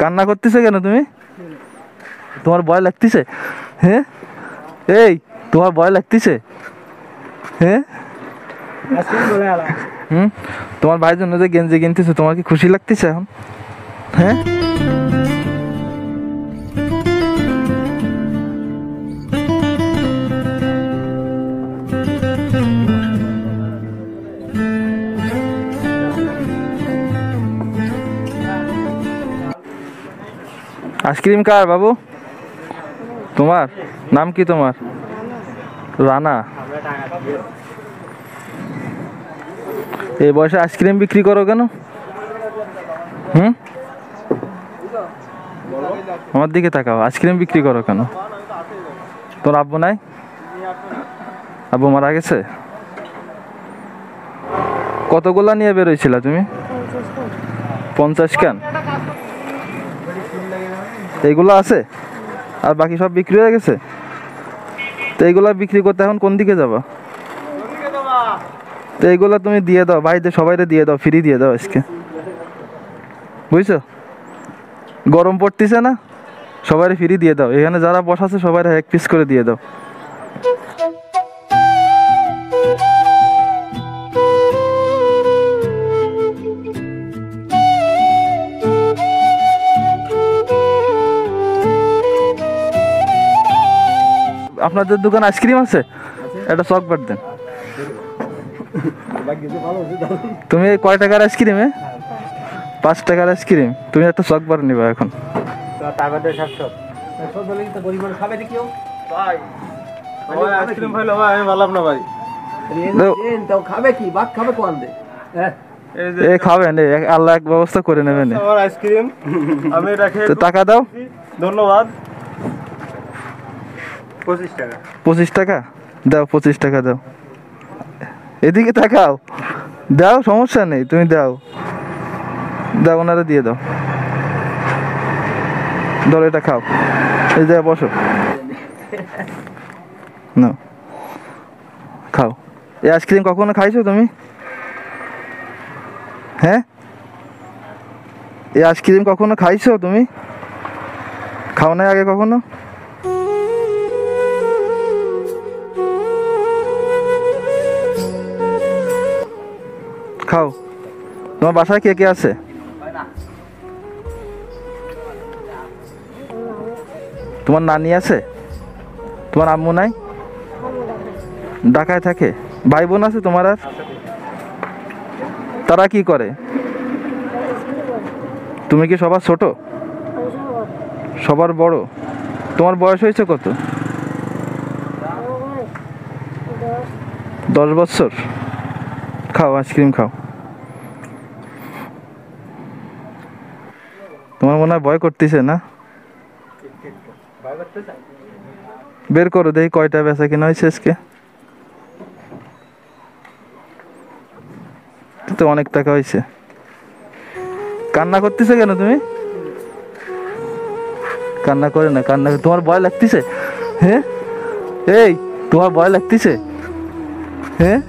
কান্না করতেছ কেন তুমি? তোমার ভয় লাগতেছে? হ্যাঁ, এই তোমার ভয় লাগতেছে? হ্যাঁ, তোমার ভাইয়ের জন্য যে গেঞ্জি কিনতেছো তোমার কি খুশি লাগতেছে এখন? হ্যাঁ, आइसक्रीम कार बाबू तुम्हार नाम की? तुम्हार राना। ये बस आइसक्रीम बिक्री करो क्या? हमारे दिखे तक आइसक्रीम बिक्री करो क्या? तुम आब्बू नाई? आब्बू मारा गेছে? কতগুলা নিয়ে বের হইছিলা তুমি? 50 কেন? এইগুলো আছে আর বাকি সব বিক্রি হয়ে গেছে। তো এইগুলো বিক্রি করতে এখন কোন দিকে যাবা? তো এইগুলো তুমি দিয়ে দাও ভাইদের, সবাইকে দিয়ে দাও, ফ্রি দিয়ে দাও আজকে, বুঝছো? গরম পড়তেছে না, সবাইকে ফ্রি দিয়ে দাও। এখানে যারা বসাছে সবাইকে এক পিস করে দিয়ে দাও। আপনাদের দোকানে আইসক্রিম আছে? একটা চকলেট দেন। তুমি কয় টাকার আইসক্রিম? 5 টাকার আইসক্রিম। তুমি একটা চকলেট নিবা এখন। খাবেন, আল্লাহ এক ব্যবস্থা করে নেবেন। টাকা দাও। ধন্যবাদ। 25 টাকা দাও, 25 টাকা দাও। এদিকে তাকাও, দাও, সমস্যা নেই, তুমি দাও, দাও, ওনারা দিয়ে দাও। ধরো এটা খাও, এই যে বসো, নাও, খাও। এই আইসক্রিম কখনো খাইছো তুমি? হ্যাঁ, এই আইসক্রিম কখনো খাইছো তুমি? খাও না আগে কখনো? খাও। তোমার বাসায় কে কে আছে? তোমার নানি আছে? তোমার আম্মু নাই? ঢাকায় থাকে? ভাই বোন আছে তোমার? আর তারা কি করে? তুমি কি সবার ছোট? সবার বড়? তোমার বয়স হয়েছে কত? 10 বছর। খাও, আইসক্রিম খাও। তোমার মনে হয় ভয় করতেছে না? বের করো দেখি কয়টা বেচা কিনা হয়েছে আজকে। তো অনেক টাকা হয়েছে। কান্না করতেছে কেন তুমি? কান্না করে না? কান্না তোমার ভয় লাগতেছে? হ্যাঁ, এই তোমার ভয় লাগতেছে? হ্যাঁ,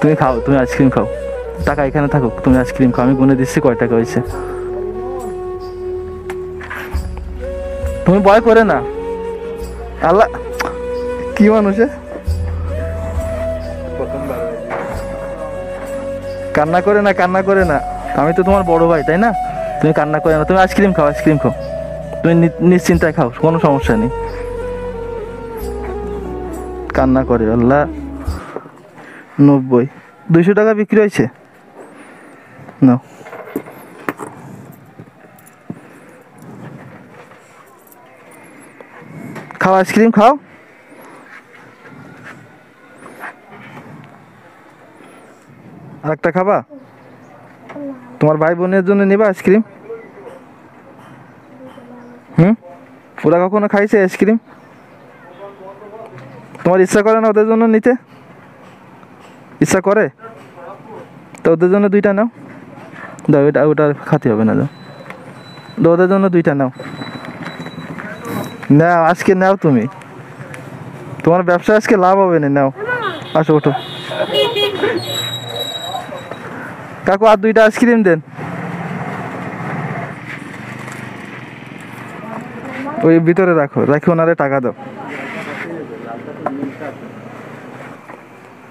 তুমি খাও, তুমি আইসক্রিম খাও। টাকা এখানে থাকুক, তুমি আইসক্রিম খাও। আমি গুনে দিচ্ছি কয় টাকা হয়েছে। তুমি ভয় করে না? আল্লাহ কি মানুষ! কান্না করে না? কান্না করে না? আমি তো তোমার বড় ভাই, তাই না? তুমি কান্না করে না? তুমি আইসক্রিম খাও, আইসক্রিম খাও, তুমি নিশ্চিন্তায় খাও, কোনো সমস্যা নেই। কান্না করে? আল্লাহ। 200 টাকা বিক্রি হয়েছে। নাও, খাও, আইসক্রিম খাও। আর একটা খাবা? তোমার ভাই বোনের জন্য নেবা আইসক্রিম? হুম, ওরা কখনো খাইছে আইসক্রিম? তোমার ইচ্ছা করে না ওদের জন্য নিতে? ইচ্ছা করে? তো ওদের জন্য 2টা নাও। দাও, এটা ওটা খেতে হবে না। দাও, ওদের জন্য 2টা নাও। নাও, আজকে নাও তুমি। তোমার ব্যবসা আজকে লাভ হবে না। নাও, আসো, ওঠো। কাকু আর 2টা আইসক্রিম দেন। ওই ভিতরে রাখো, রাখি ওনারে টাকা দাও।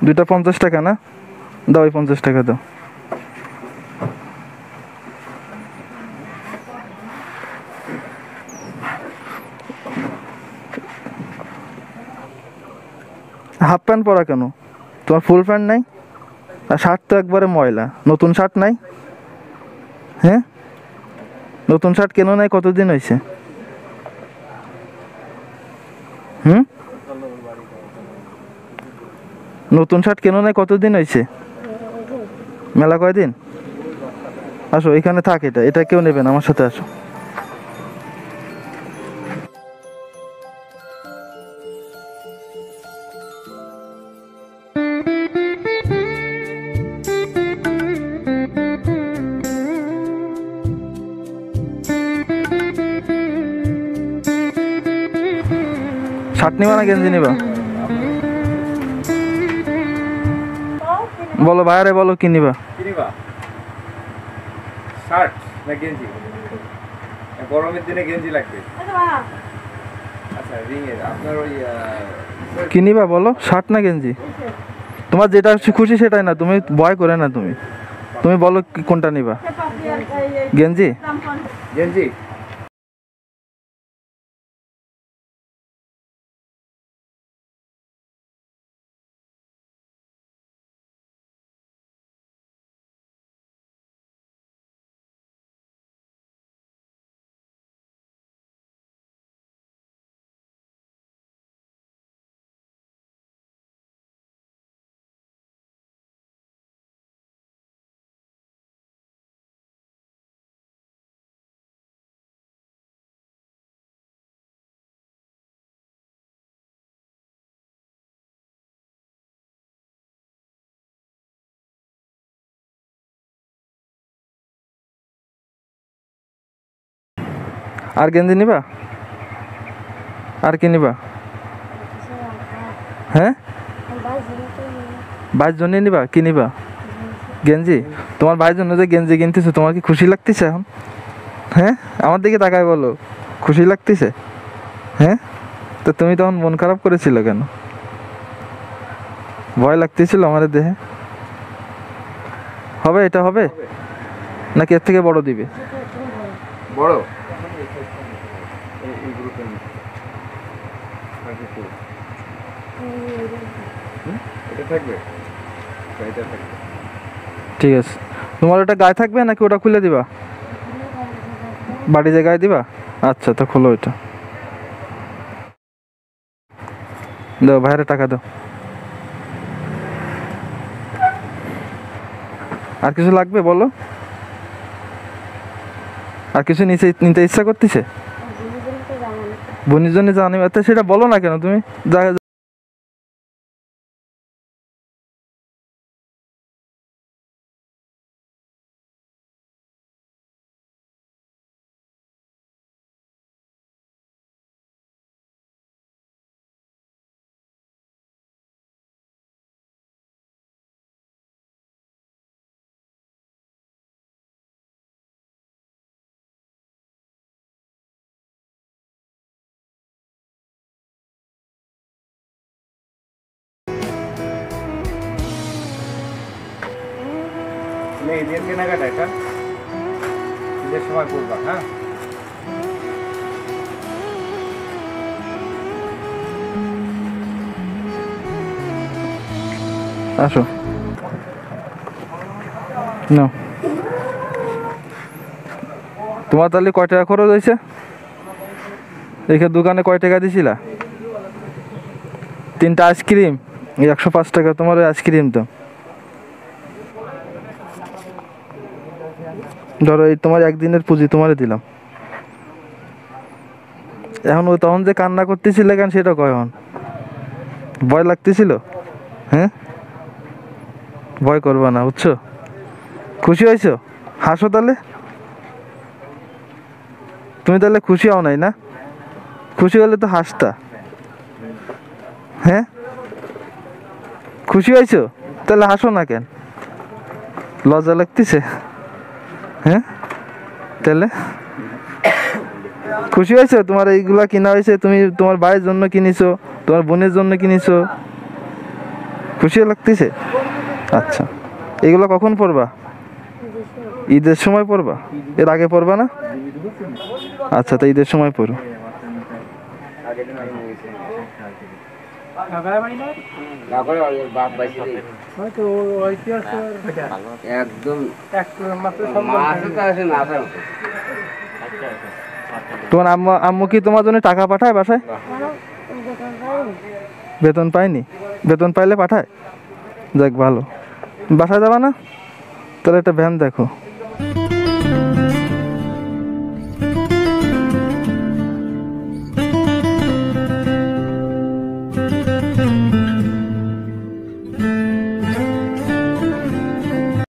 দুইটা 50 টাকা না, দাও ওই 50 টাকা দাও। হাফ প্যান্ট পরা কেন? তোমার ফুল প্যান্ট নাই? আর শার্ট তো একবারে ময়লা, নতুন শার্ট নাই? হ্যাঁ, নতুন শার্ট কেন নাই? কতদিন হয়েছে? নতুন শার্ট কেন নাই? কতদিন হয়েছে? মেলা কয়দিন? আসো, এখানে থাক, এটা এটা কেউ নেবেন, আমার সাথে আসো। শার্ট নিবা না গেঞ্জি নিবা? বলো বাইরে, বলো কি নিবা? শার্ট না গেঞ্জি? গরমের দিনে গেঞ্জি লাগবে। আচ্ছা, আপনার ওই কি নিবা বলো, শার্ট না গেঞ্জি? তোমার যেটা খুশি সেটাই না, তুমি ভয় করে না। তুমি তুমি বলো কোনটা নিবা, গেঞ্জি? গেঞ্জি আর গেঞ্জি নিবা? আর কি নিবা? হ্যাঁ, ভাইয়ের জন্য নিবা? কি নিবা? গেঞ্জি? তোমার ভাইয়ের জন্য যে গেঞ্জি কিনতেছো, তোমার কি খুশি লাগতেছে এখন? হ্যাঁ, আমার দিকে তাকায় বলো, খুশি লাগতেছে? হ্যাঁ, তো তুমি তখন মন খারাপ করেছিল কেন? ভয় লাগতেছিল আমার দেহে? হবে, এটা হবে নাকি এর থেকে বড় দিবে? বড় ঠিক আছে। তোমার ওটা গায়ে থাকবে নাকি ওটা খুলে দিবা? বাড়ি জায়গায় দিবা? আচ্ছা, তো খোলো এটা, দাও বাইরে টাকা দাও। আর কিছু লাগবে বলো? আর কিছু নিচে নিতে ইচ্ছা করতেছে? বনির জন্য জানি, সেটা বলো না কেন তুমি? এদের কেনাকাটা এটা এদের সময় করবা। হ্যাঁ, আসো না। তোমার তাহলে কয় টাকা খরচ হয়েছে? এখানে দোকানে কয় টাকা দিছিলা? 3টা আইসক্রিম 105 টাকা। তোমার ওই আইসক্রিম তো ধরো এই তোমার একদিনের পুঁজি তোমারে দিলাম। এখন ওই তখন যে কান্না করতেছিল কেন সেটা কয়? এখন ভয় লাগতেছিল? হ্যাঁ, ভয় করবা না, বুঝছো? খুশি হয়েছো? হাসো তাহলে। তুমি তাহলে খুশি হও নাই না? খুশি হলে তো হাসতা। হ্যাঁ, খুশি হয়েছো তাহলে হাসো না কেন? লজ্জা লাগতেছে? হ্যাঁ, তাহলে খুশি হয়েছো তোমার এইগুলা কিনা হয়েছে? তুমি তোমার ভাইয়ের জন্য কিনেছো, তোমার বোনের জন্য কিনেছো, খুশি লাগতেছে? আচ্ছা, এগুলো কখন পড়বা? ঈদের সময় পড়বা, এর আগে পড়বা না? আচ্ছা, তো ঈদের সময় পড়ো। তোমার আম্মু কি তোমার জন্য টাকা পাঠায় বাসায়? বেতন পাইনি? বেতন পাইলে পাঠায়? যাক ভালো। বাসায় যাবা না? তাহলে একটা ভ্যান দেখো।